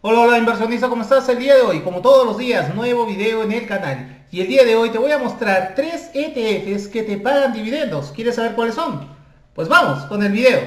Hola, hola inversionista, ¿cómo estás? El día de hoy, como todos los días, nuevo video en el canal. Y el día de hoy te voy a mostrar 3 ETFs que te pagan dividendos. ¿Quieres saber cuáles son? Pues vamos con el video.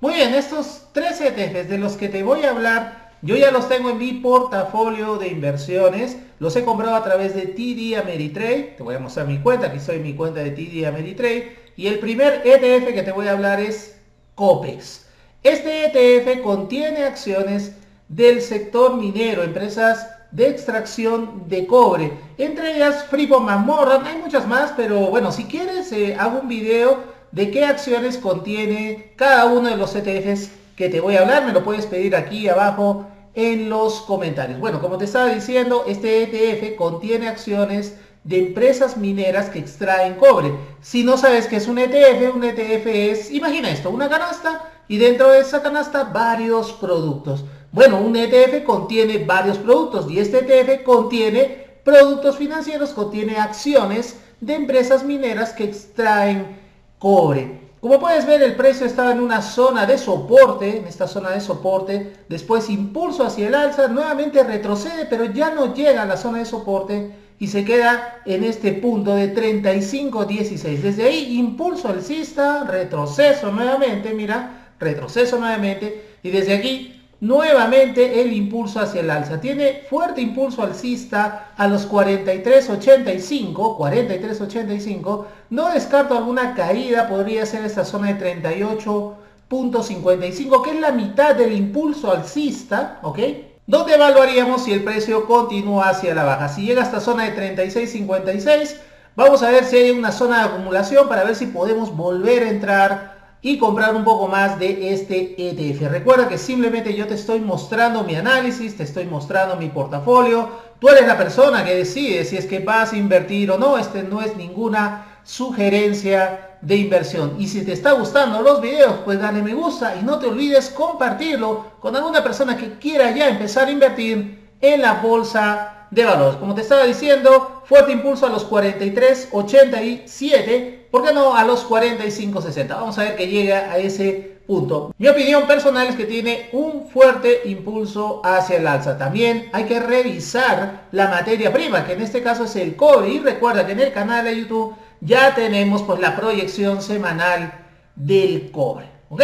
Muy bien, estos 3 ETFs de los que te voy a hablar yo ya los tengo en mi portafolio de inversiones, los he comprado a través de TD Ameritrade. Te voy a mostrar mi cuenta, aquí soy mi cuenta de TD Ameritrade. Y el primer ETF que te voy a hablar es COPEX. Este ETF contiene acciones del sector minero, empresas de extracción de cobre. Entre ellas Freeport-McMoRan, hay muchas más, pero bueno, si quieres hago un video de qué acciones contiene cada uno de los ETFs que te voy a hablar, me lo puedes pedir aquí abajo en los comentarios. Bueno, como te estaba diciendo, este ETF contiene acciones de empresas mineras que extraen cobre. Si no sabes qué es un ETF es, imagina esto, una canasta y dentro de esa canasta varios productos. Bueno, un ETF contiene varios productos y este ETF contiene productos financieros, contiene acciones de empresas mineras que extraen cobre. Como puedes ver, el precio estaba en una zona de soporte, en esta zona de soporte, después impulso hacia el alza, nuevamente retrocede, pero ya no llega a la zona de soporte y se queda en este punto de 35.16. Desde ahí, impulso alcista, retroceso nuevamente, mira, retroceso nuevamente, y desde aquí, nuevamente el impulso hacia el alza. Tiene fuerte impulso alcista a los 43.85. No descarto alguna caída, podría ser esta zona de 38.55, que es la mitad del impulso alcista, ¿ok? Donde evaluaríamos si el precio continúa hacia la baja. Si llega a esta zona de 36.56, vamos a ver si hay una zona de acumulación para ver si podemos volver a entrar y comprar un poco más de este ETF. Recuerda que simplemente yo te estoy mostrando mi análisis, te estoy mostrando mi portafolio. Tú eres la persona que decide si es que vas a invertir o no. Este no es ninguna sugerencia de inversión. Y si te está gustando los videos, pues dale me gusta y no te olvides compartirlo con alguna persona que quiera ya empezar a invertir en la bolsa de valores. Como te estaba diciendo, fuerte impulso a los 43.87. ¿Por qué no a los 45.60? Vamos a ver que llega a ese punto. Mi opinión personal es que tiene un fuerte impulso hacia el alza. También hay que revisar la materia prima, que en este caso es el cobre. Y recuerda que en el canal de YouTube ya tenemos pues la proyección semanal del cobre. ¿Ok?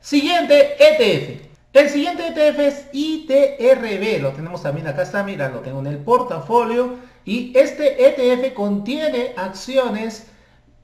Siguiente ETF. El siguiente ETF es ITRB. Lo tenemos también acá, está, mira, lo tengo en el portafolio. Y este ETF contiene acciones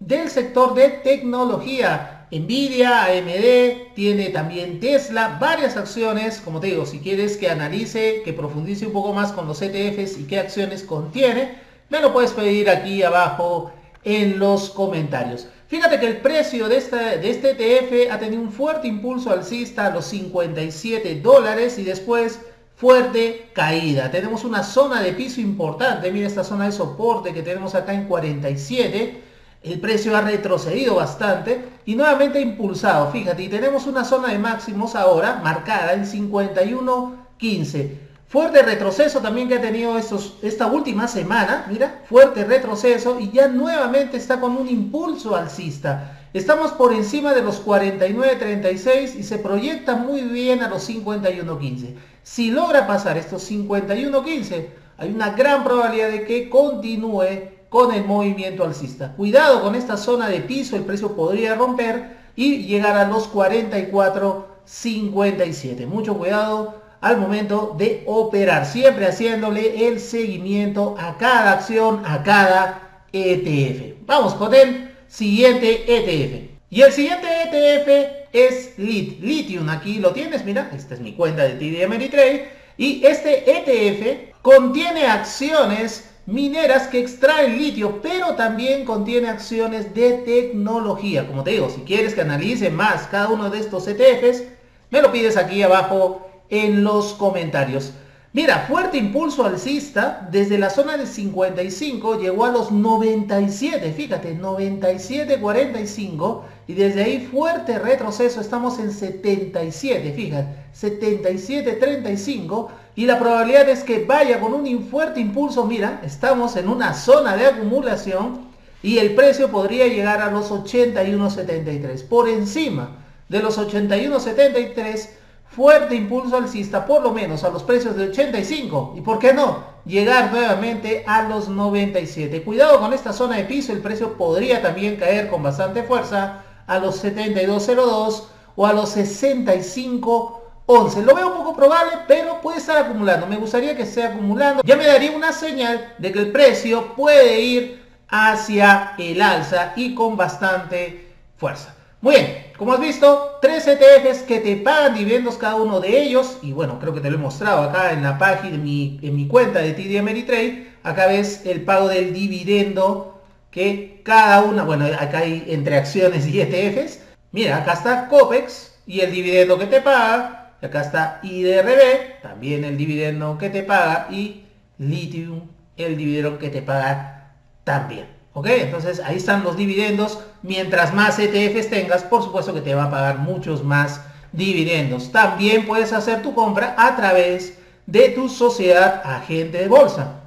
del sector de tecnología, Nvidia, AMD, tiene también Tesla, varias acciones. Como te digo, si quieres que analice, que profundice un poco más con los ETFs y qué acciones contiene, me lo puedes pedir aquí abajo en los comentarios. Fíjate que el precio de este ETF ha tenido un fuerte impulso alcista a los 57 dólares y después fuerte caída. Tenemos una zona de piso importante, mira esta zona de soporte que tenemos acá en 47. El precio ha retrocedido bastante y nuevamente impulsado. Fíjate, y tenemos una zona de máximos ahora marcada en 51.15. Fuerte retroceso también que ha tenido esta última semana. Mira, fuerte retroceso y ya nuevamente está con un impulso alcista. Estamos por encima de los 49.36 y se proyecta muy bien a los 51.15. Si logra pasar estos 51.15, hay una gran probabilidad de que continúe con el movimiento alcista. Cuidado con esta zona de piso, el precio podría romper y llegar a los 44.57. Mucho cuidado al momento de operar, siempre haciéndole el seguimiento a cada acción, a cada ETF. Vamos con el siguiente ETF. Y el siguiente ETF es Lithium. Aquí lo tienes, mira, esta es mi cuenta de TD Ameritrade y este ETF contiene acciones mineras que extraen litio, pero también contiene acciones de tecnología. Como te digo, si quieres que analice más cada uno de estos ETFs, me lo pides aquí abajo en los comentarios. Mira, fuerte impulso alcista desde la zona de 55 llegó a los 97, fíjate, 97.45 y desde ahí fuerte retroceso, estamos en 77, fíjate, 77.35, y la probabilidad es que vaya con un fuerte impulso. Mira, estamos en una zona de acumulación y el precio podría llegar a los 81.73, por encima de los 81.73, fuerte impulso alcista, por lo menos a los precios de 85, y por qué no, llegar nuevamente a los 97. Cuidado con esta zona de piso, el precio podría también caer con bastante fuerza a los 72.02 o a los 65.11. Lo veo un poco probable, pero puede estar acumulando, me gustaría que esté acumulando, ya me daría una señal de que el precio puede ir hacia el alza y con bastante fuerza. Muy bien, como has visto, 3 ETFs que te pagan dividendos cada uno de ellos. Y bueno, creo que te lo he mostrado acá en la página, en mi cuenta de TD Ameritrade. Acá ves el pago del dividendo que cada una, bueno, acá hay entre acciones y ETFs. Mira, acá está Copex y el dividendo que te paga. Acá está IDRB, también el dividendo que te paga. Y Lithium, el dividendo que te paga también. ¿Ok? Entonces ahí están los dividendos. Mientras más ETFs tengas, por supuesto que te va a pagar muchos más dividendos. También puedes hacer tu compra a través de tu sociedad agente de bolsa.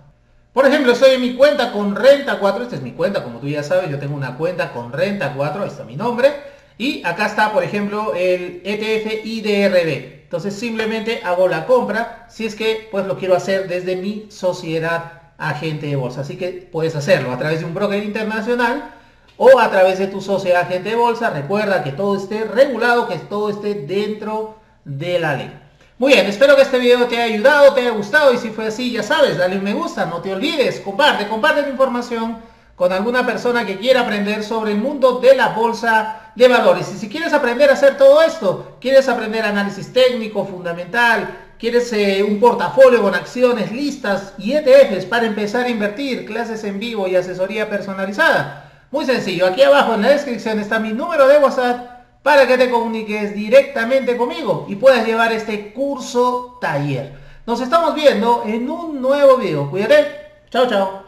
Por ejemplo, estoy en mi cuenta con Renta 4. Esta es mi cuenta, como tú ya sabes, yo tengo una cuenta con Renta 4. Ahí está mi nombre. Y acá está, por ejemplo, el ETF IDRB. Entonces simplemente hago la compra, si es que pues lo quiero hacer desde mi sociedad agente de bolsa. Así que puedes hacerlo a través de un broker internacional o a través de tu sociedad agente de bolsa. Recuerda que todo esté regulado, que todo esté dentro de la ley. Muy bien, espero que este video te haya ayudado, te haya gustado, y si fue así, ya sabes, dale un me gusta, no te olvides, comparte tu información con alguna persona que quiera aprender sobre el mundo de la bolsa de valores. Y si quieres aprender a hacer todo esto, quieres aprender análisis técnico fundamental, quieres un portafolio con acciones, listas y ETFs para empezar a invertir, clases en vivo y asesoría personalizada, muy sencillo, aquí abajo en la descripción está mi número de WhatsApp para que te comuniques directamente conmigo y puedas llevar este curso taller. Nos estamos viendo en un nuevo video, cuídate, chao chao.